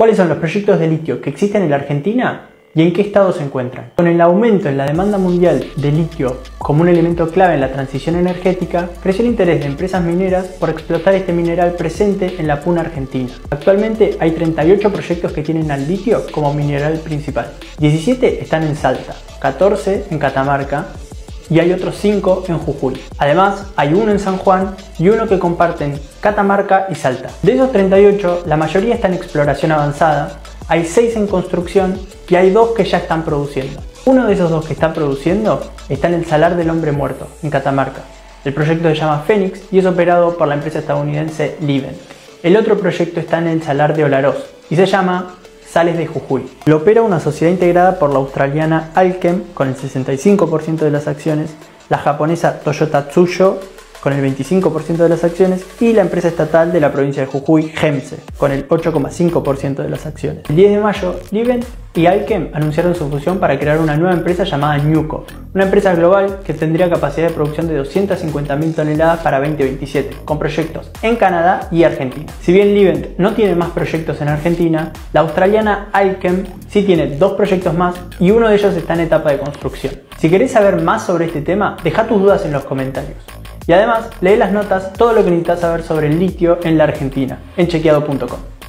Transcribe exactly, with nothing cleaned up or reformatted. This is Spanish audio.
¿Cuáles son los proyectos de litio que existen en la Argentina y en qué estado se encuentran? Con el aumento en la demanda mundial de litio como un elemento clave en la transición energética, creció el interés de empresas mineras por explotar este mineral presente en la Puna Argentina. Actualmente hay treinta y ocho proyectos que tienen al litio como mineral principal. diecisiete están en Salta, catorce en Catamarca, y hay otros cinco en Jujuy. Además, hay uno en San Juan y uno que comparten Catamarca y Salta. De esos treinta y ocho, la mayoría está en exploración avanzada, hay seis en construcción y hay dos que ya están produciendo. Uno de esos dos que están produciendo está en el Salar del Hombre Muerto, en Catamarca. El proyecto se llama Fénix y es operado por la empresa estadounidense Livent. El otro proyecto está en el Salar de Olaroz y se llama Sales de Jujuy. Lo opera una sociedad integrada por la australiana Allkem con el sesenta y cinco por ciento de las acciones, la japonesa Toyota Tsuyo con el veinticinco por ciento de las acciones y la empresa estatal de la provincia de Jujuy, Hemse, con el ocho coma cinco por ciento de las acciones. El diez de mayo, Livent y Allkem anunciaron su fusión para crear una nueva empresa llamada Newco, una empresa global que tendría capacidad de producción de doscientas cincuenta mil toneladas para veinte veintisiete, con proyectos en Canadá y Argentina. Si bien Livent no tiene más proyectos en Argentina, la australiana Allkem sí tiene dos proyectos más y uno de ellos está en etapa de construcción. Si querés saber más sobre este tema, deja tus dudas en los comentarios. Y además, lee las notas, todo lo que necesitas saber sobre el litio en la Argentina, en chequeado punto com.